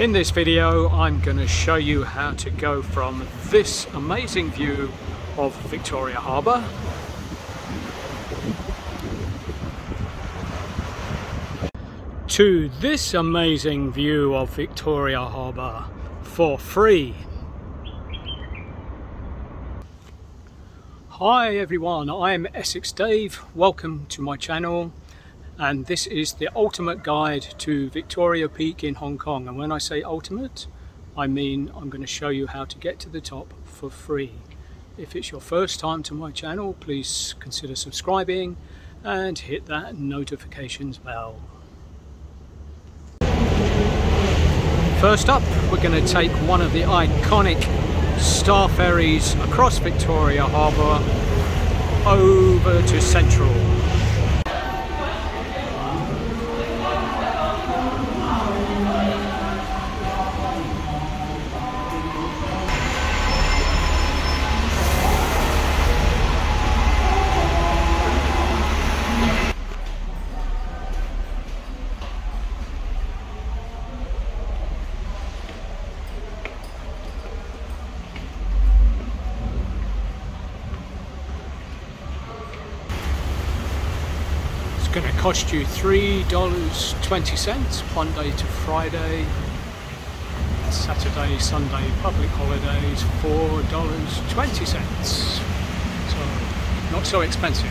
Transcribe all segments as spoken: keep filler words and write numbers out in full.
In this video, I'm going to show you how to go from this amazing view of Victoria Harbour to this amazing view of Victoria Harbour for free. Hi everyone, I'm Essex Dave, welcome to my channel, and this is the ultimate guide to Victoria Peak in Hong Kong. And when I say ultimate, I mean I'm going to show you how to get to the top for free. If it's your first time to my channel, please consider subscribing and hit that notifications bell. First up, we're going to take one of the iconic Star Ferries across Victoria Harbour over to Central. Going to cost you three dollars and twenty cents, Monday to Friday. Saturday, Sunday, public holidays, four dollars and twenty cents. So, not so expensive.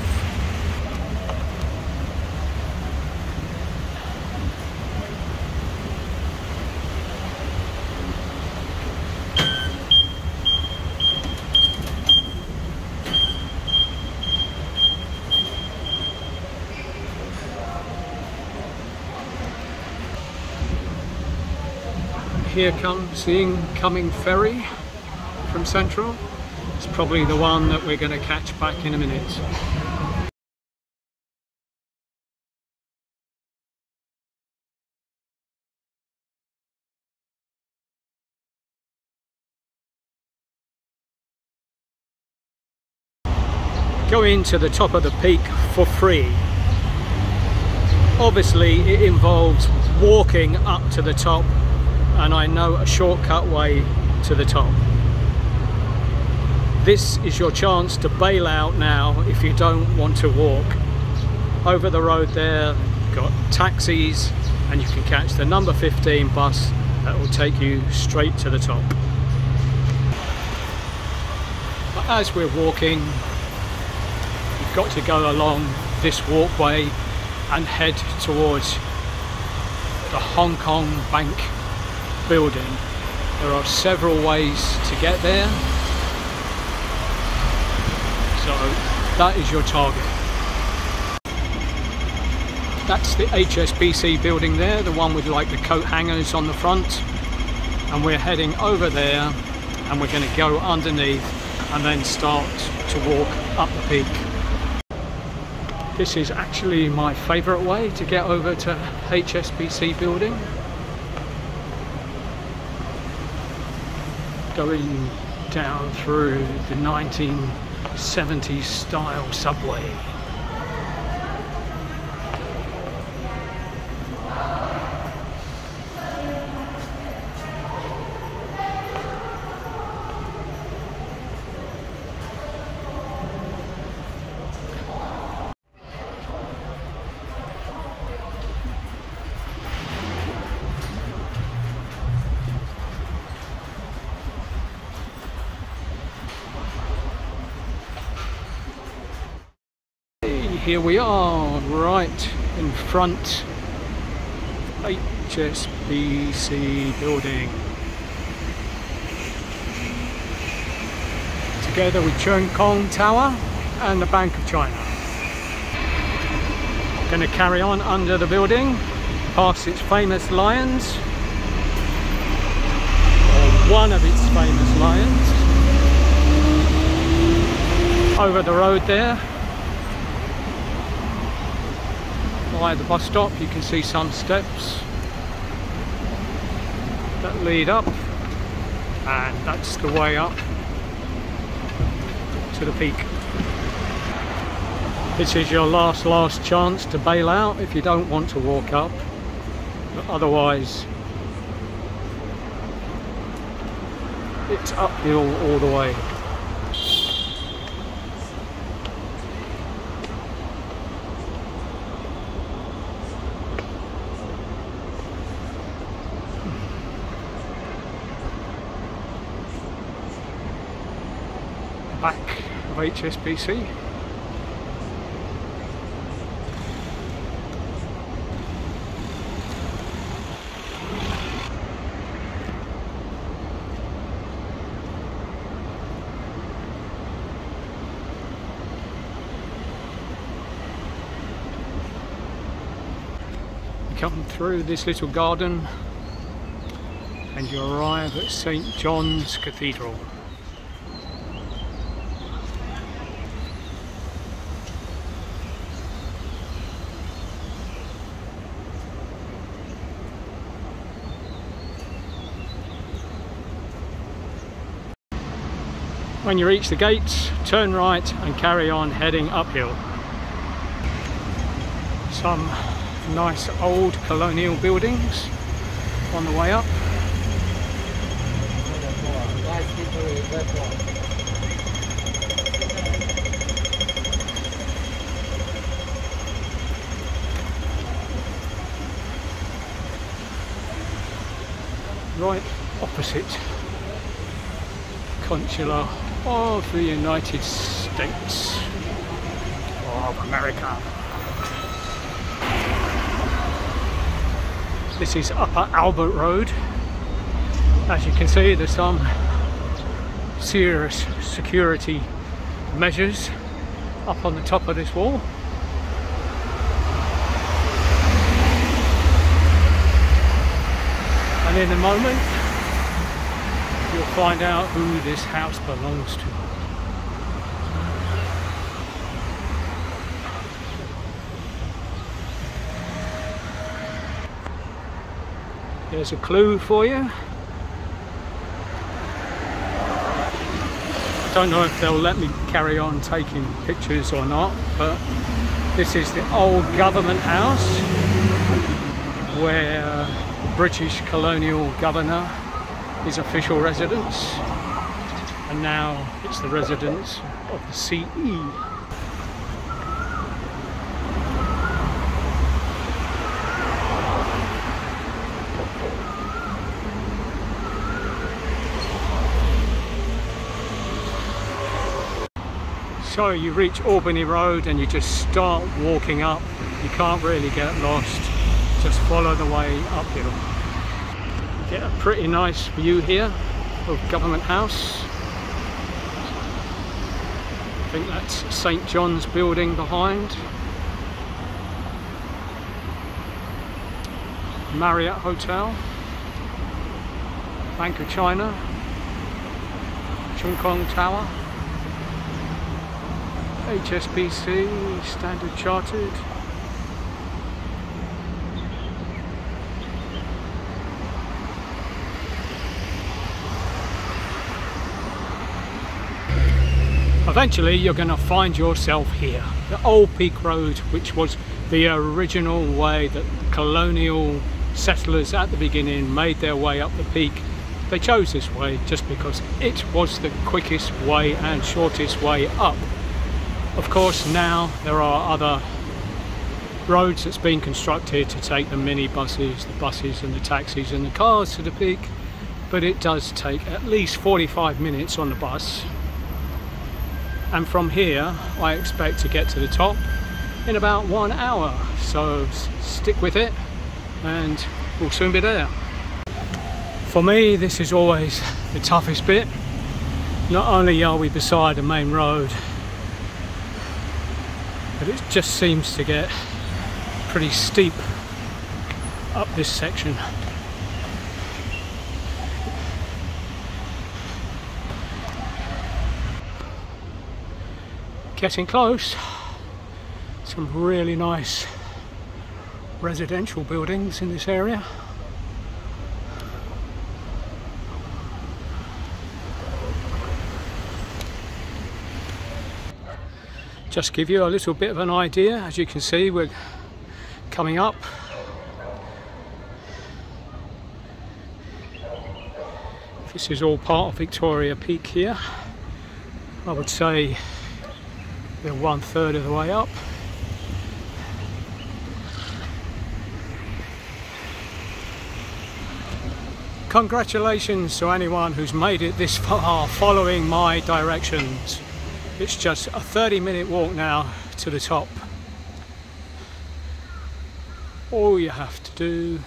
Here comes the incoming ferry from Central. It's probably the one that we're going to catch back in a minute. Going to the top of the peak for free. Obviously, it involves walking up to the top, and I know a shortcut way to the top. This is your chance to bail out now if you don't want to walk. Over the road there, you've got taxis, and you can catch the number fifteen bus that will take you straight to the top. But as we're walking, you've got to go along this walkway and head towards the Hong Kong Bank building. There are several ways to get there, so that is your target. That's the H S B C building there, the one with like the coat hangers on the front, and we're heading over there and we're going to go underneath and then start to walk up the peak. This is actually my favourite way to get over to H S B C building. Going down through the nineteen seventies style subway. Here we are, right in front of the H S B C building. Together with Cheung Kong Tower and the Bank of China. Going to carry on under the building, past its famous lions, or one of its famous lions. Over the road there, by the bus stop, you can see some steps that lead up, and that's the way up to the peak. This is your last last chance to bail out if you don't want to walk up, but otherwise it's uphill all the way. Back of H S B C. Come through this little garden and you arrive at St John's Cathedral. When you reach the gates, turn right and carry on heading uphill. Some nice old colonial buildings on the way up. Right opposite Consular of the United States of America. This is Upper Albert Road. As you can see, there's some serious security measures up on the top of this wall. And in a moment, you'll find out who this house belongs to. There's a clue for you. I don't know if they'll let me carry on taking pictures or not, but this is the old Government House where British colonial governor, his official residence, and now it's the residence of the C E. So you reach Albany Road and you just start walking up. You can't really get lost, just follow the way uphill. You get a pretty nice view here of Government House. I think that's St John's building behind. Marriott Hotel. Bank of China. Cheung Kong Tower. H S B C, Standard Chartered. Eventually you're going to find yourself here, the old Peak Road, which was the original way that colonial settlers at the beginning made their way up the peak. They chose this way just because it was the quickest way and shortest way up. Of course, now there are other roads that's been constructed to take the minibuses, the buses and the taxis and the cars to the peak, but it does take at least forty-five minutes on the bus. And from here, I expect to get to the top in about one hour, so stick with it and we'll soon be there. For me, this is always the toughest bit. Not only are we beside the main road, but it just seems to get pretty steep up this section. Getting close. Some really nice residential buildings in this area. Just give you a little bit of an idea. As you can see, we're coming up. This is all part of Victoria Peak here. I would say we're one third of the way up. Congratulations to anyone who's made it this far following my directions. It's just a thirty minute walk now to the top. All you have to do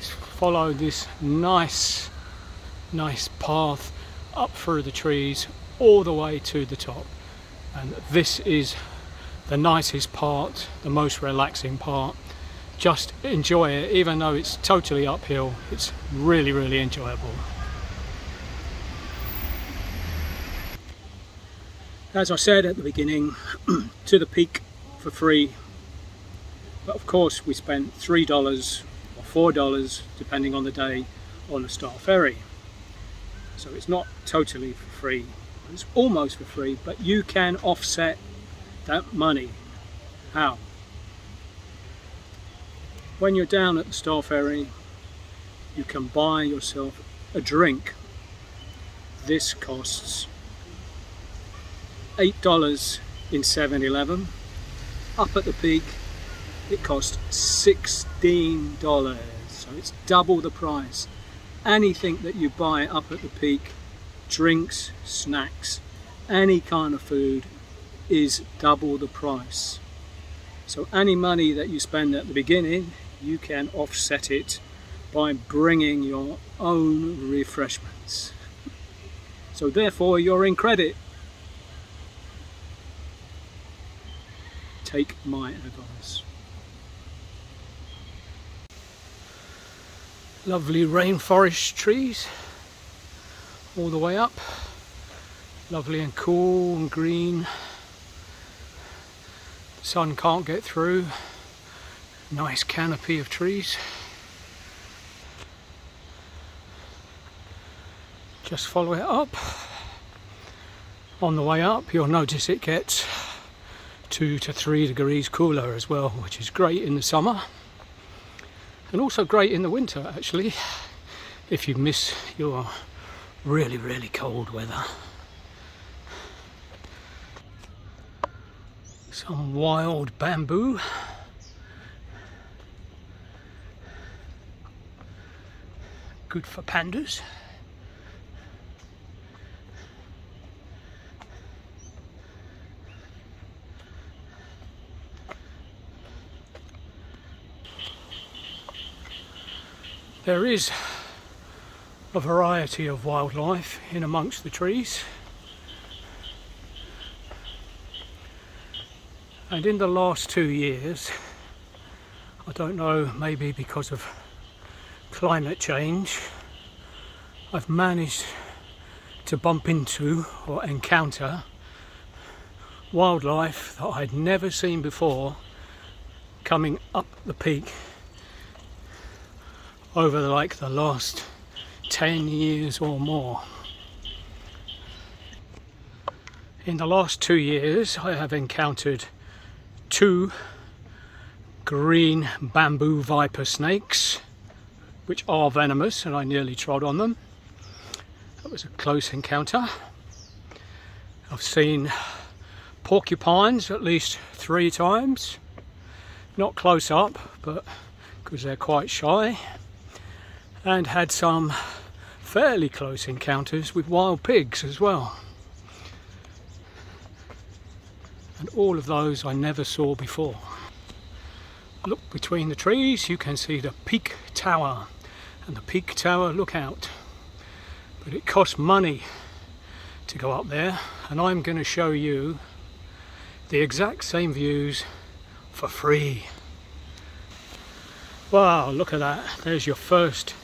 is follow this nice, nice path up through the trees all the way to the top. And this is the nicest part, the most relaxing part. Just enjoy it, even though it's totally uphill. It's really, really enjoyable. As I said at the beginning, to the peak for free. But of course we spent three dollars or four dollars, depending on the day, on the Star Ferry. So it's not totally for free. It's almost for free, but you can offset that money. How? When you're down at the Star Ferry, you can buy yourself a drink. This costs eight dollars in seven eleven. Up at the peak, it costs sixteen dollars. So it's double the price. Anything that you buy up at the peak, drinks, snacks, any kind of food, is double the price. So any money that you spend at the beginning, you can offset it by bringing your own refreshments. So therefore you're in credit. Take my advice. Lovely rainforest trees all the way up. Lovely and cool and green. The sun can't get through. Nice canopy of trees. Just follow it up. On the way up you'll notice it gets two to three degrees cooler as well, which is great in the summer. And also great in the winter, actually, if you miss your really, really cold weather. Some wild bamboo. Good for pandas. There is a variety of wildlife in amongst the trees, and in the last two years, I don't know, maybe because of climate change, I've managed to bump into or encounter wildlife that I'd never seen before coming up the peak over like the last ten years or more. In the last two years I have encountered two green bamboo viper snakes, which are venomous, and I nearly trod on them. That was a close encounter. I've seen porcupines at least three times, not close up, but because they're quite shy. And had some fairly close encounters with wild pigs as well. And all of those I never saw before. Look between the trees, you can see the Peak Tower and the Peak Tower lookout. But it costs money to go up there, and I'm going to show you the exact same views for free. Wow, look at that. There's your first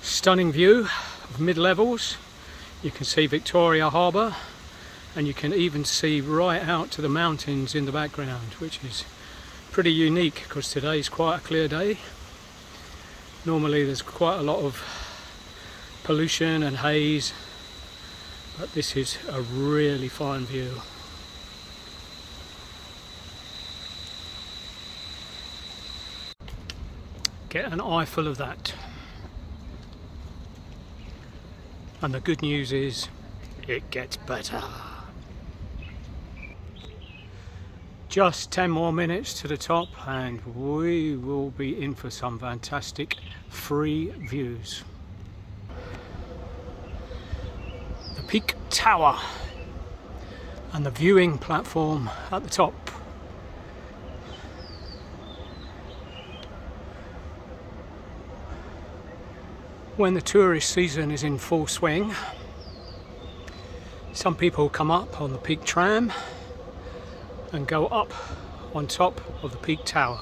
stunning view of mid-levels. You can see Victoria Harbour, and you can even see right out to the mountains in the background, which is pretty unique because today's quite a clear day. Normally there's quite a lot of pollution and haze, but this is a really fine view. Get an eyeful of that. And the good news is, it gets better. Just ten more minutes to the top and we will be in for some fantastic free views. The Peak Tower and the viewing platform at the top. When the tourist season is in full swing, some people come up on the Peak Tram and go up on top of the Peak Tower.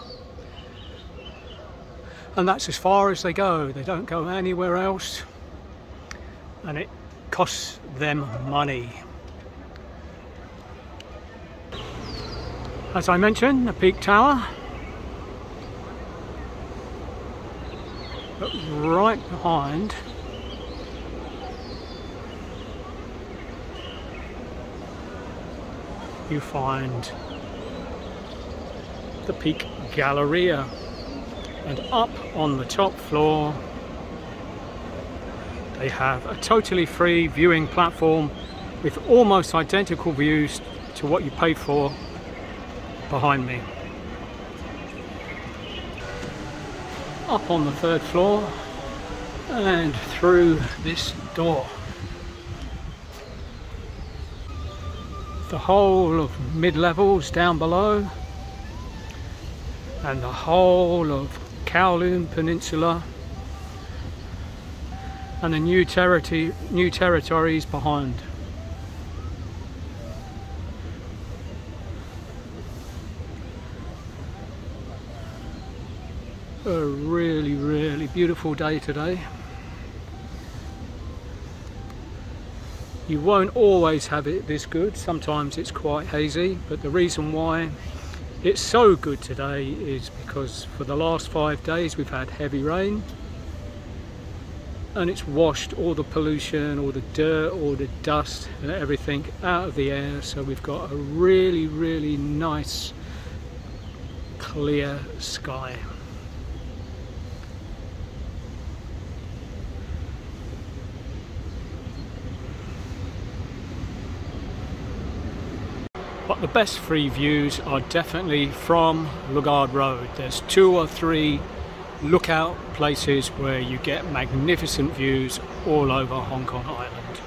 And that's as far as they go. They don't go anywhere else. And it costs them money. As I mentioned, the Peak Tower. But right behind you find the Peak Galleria, and up on the top floor they have a totally free viewing platform with almost identical views to what you pay for behind me. Up on the third floor and through this door. The whole of mid-levels down below and the whole of Kowloon Peninsula and the new, terri new territories behind. A really, really beautiful day today. You won't always have it this good. Sometimes it's quite hazy, but the reason why it's so good today is because for the last five days we've had heavy rain and it's washed all the pollution, all the dirt, all the dust and everything out of the air, so we've got a really, really nice clear sky. But the best free views are definitely from Lugard Road. There's two or three lookout places where you get magnificent views all over Hong Kong Island.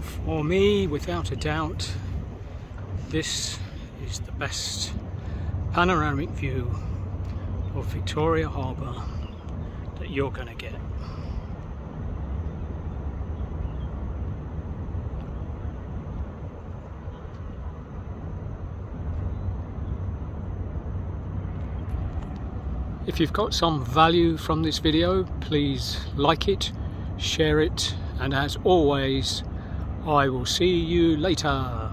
For me, without a doubt, this is the best panoramic view of Victoria Harbour that you're going to get. If you've got some value from this video, please like it, share it, and as always, I will see you later.